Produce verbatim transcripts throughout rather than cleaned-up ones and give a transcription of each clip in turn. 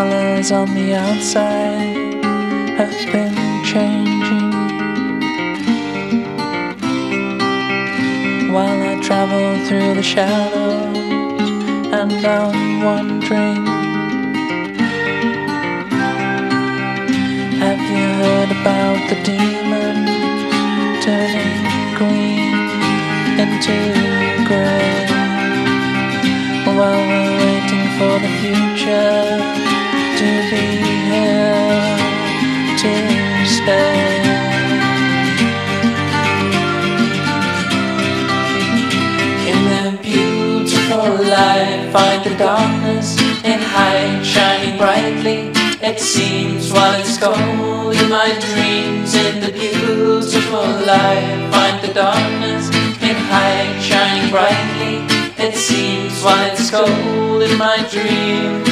colors on the outside have been changing. While I travel through the shadows, and I'm wondering, have you heard about the demon turning green into grey? While we're waiting for the future to be here to stay. In the beautiful light, find the darkness and hide, shining brightly it seems. While it's cold in my dreams, in the beautiful light, find the darkness and hide, shining brightly it seems. While it's cold in my dreams.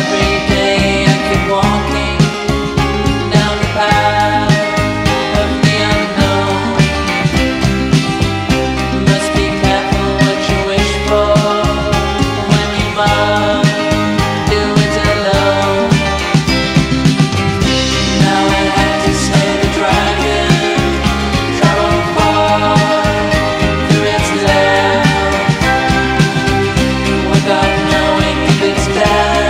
Every day I keep walking down the path of the unknown. Must be careful what you wish for when you must do it alone. Now I have to slay the dragon, travel far through its lair, without knowing if it's dead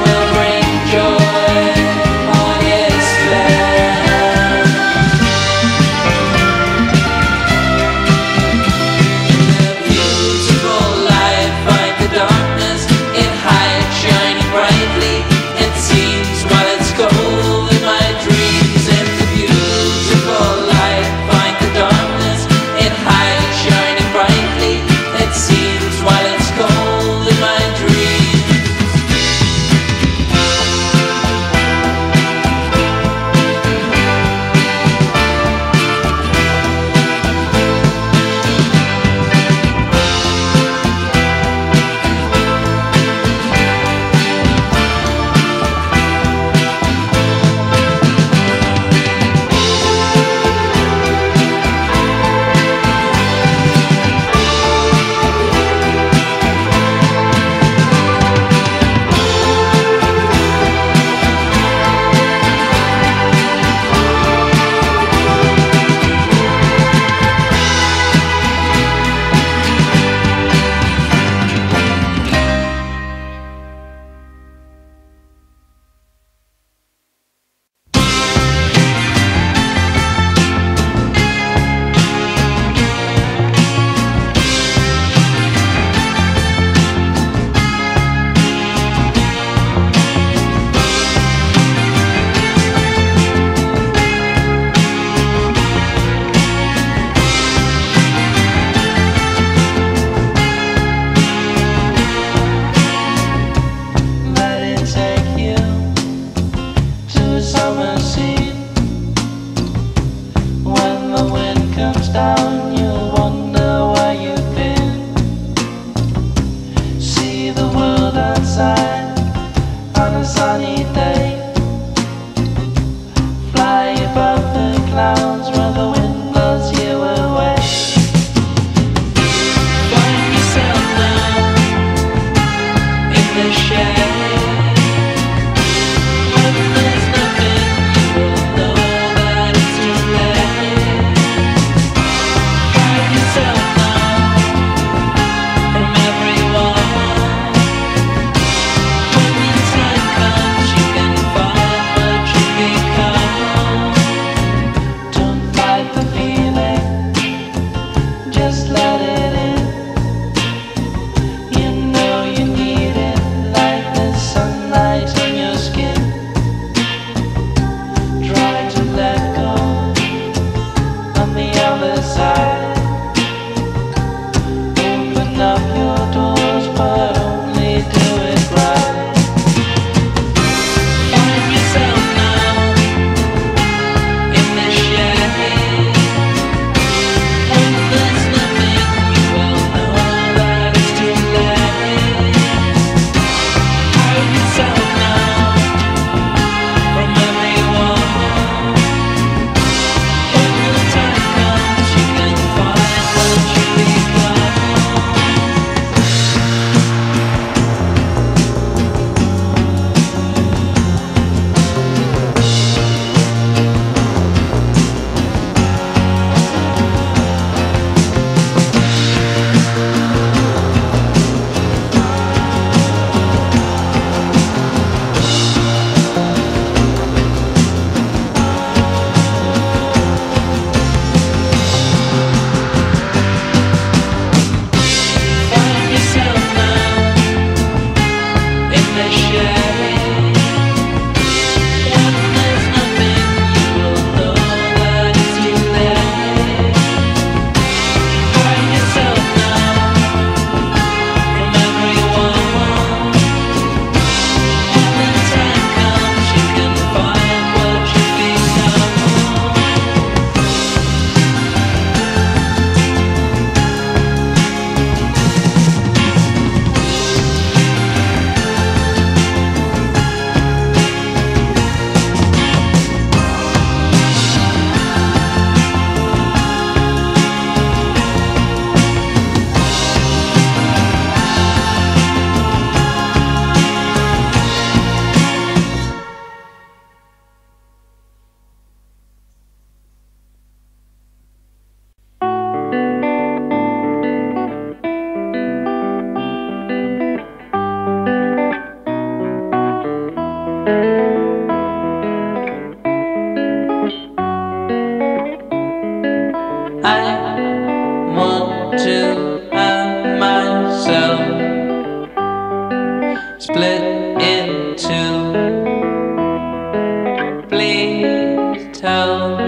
will bring joy on its fair. In the beautiful light, find the darkness it hides, shining brightly it seems. While it's cold in my dreams, in the beautiful light, find the darkness it hides, shining brightly it seems. While it's cold in my dreams.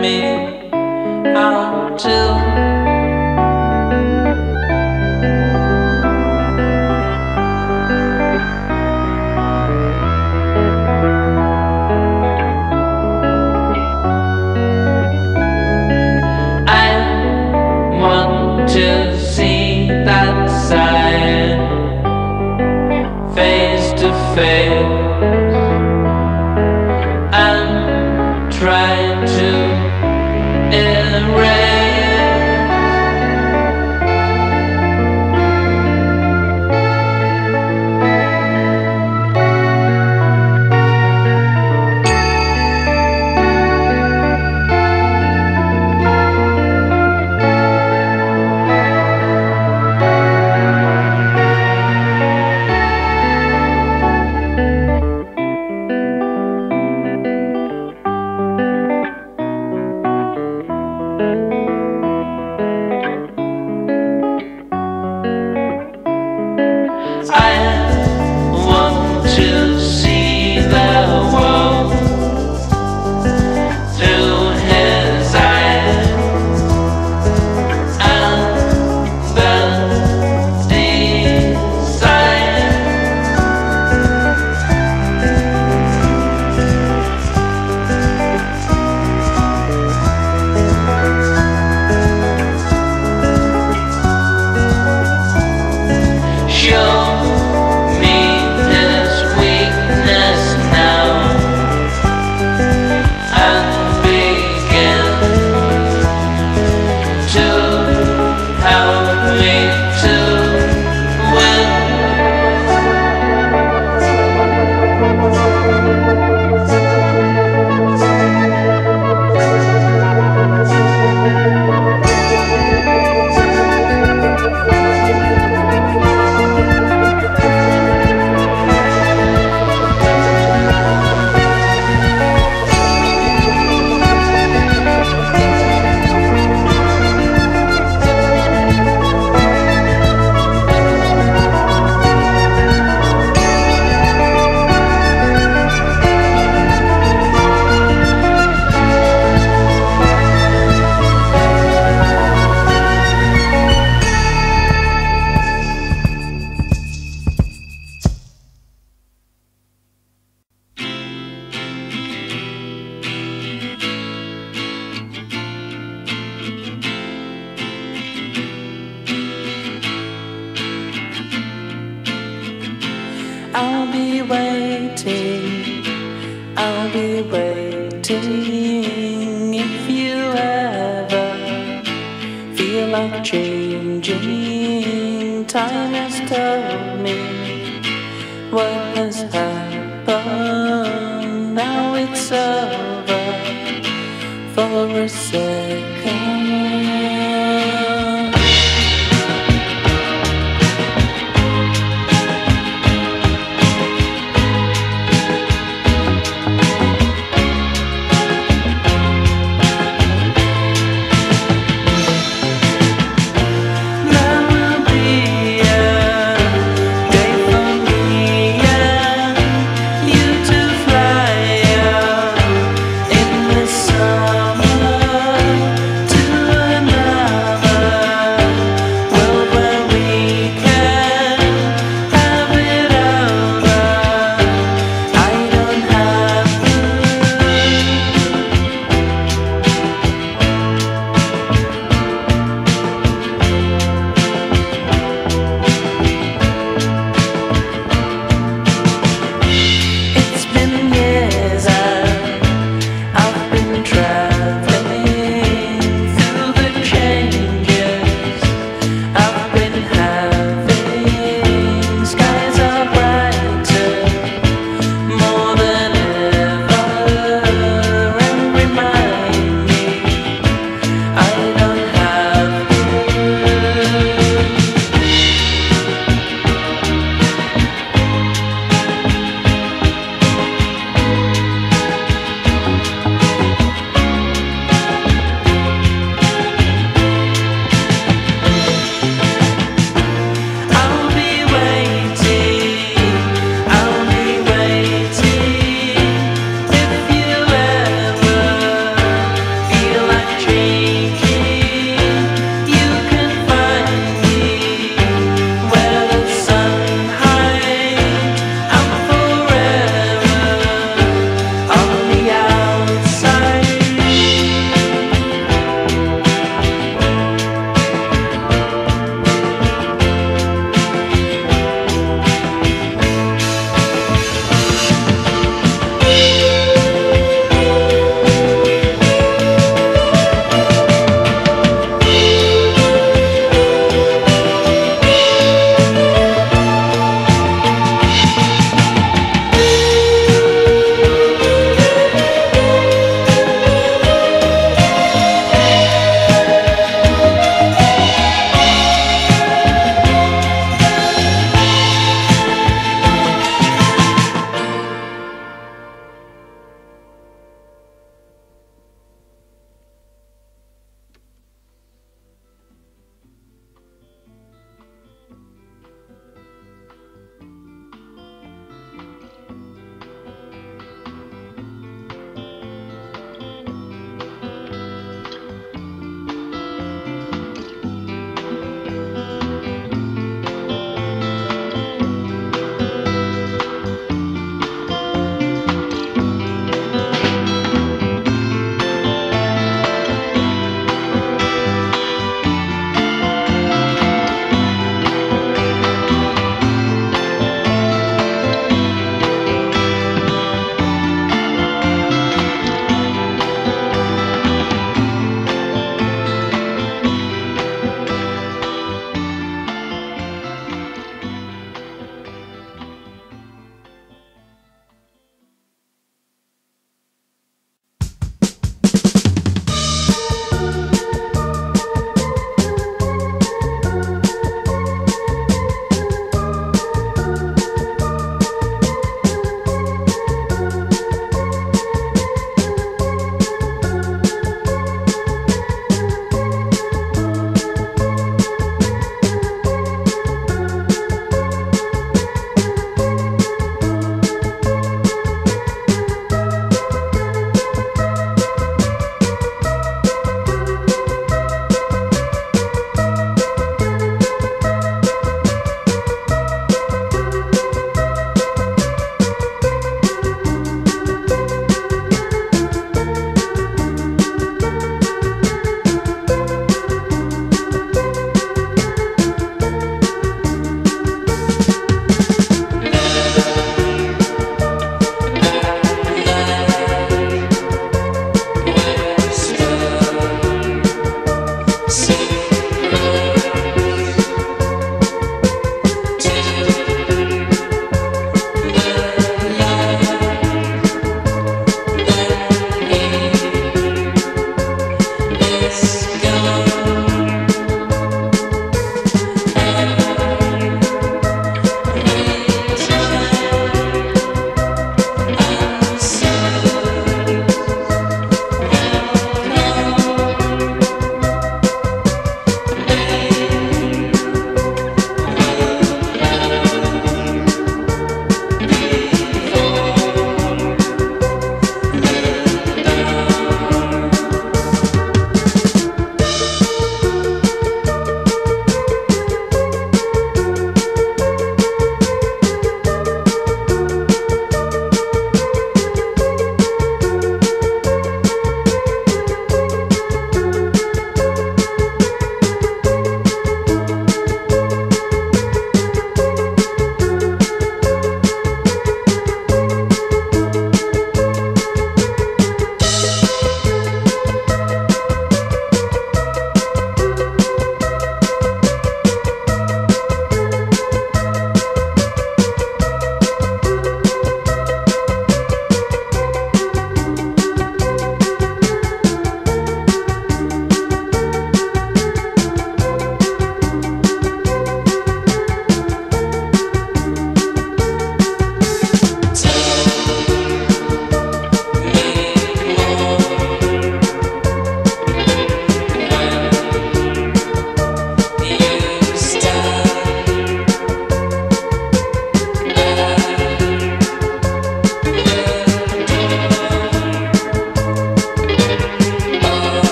me out till I want to see that sign face to face. I'm trying to I'll be waiting, I'll be waiting. If you ever feel like changing, time has told me what has happened. Now it's over for a second. Tonight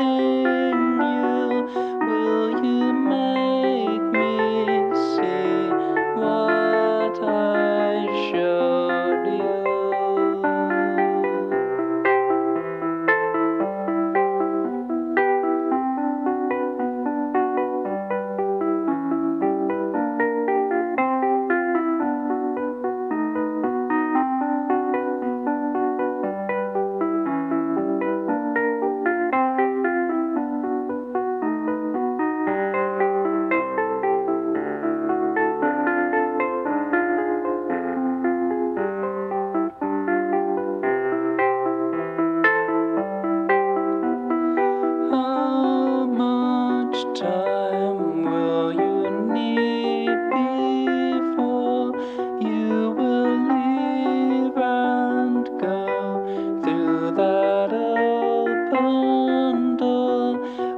That open door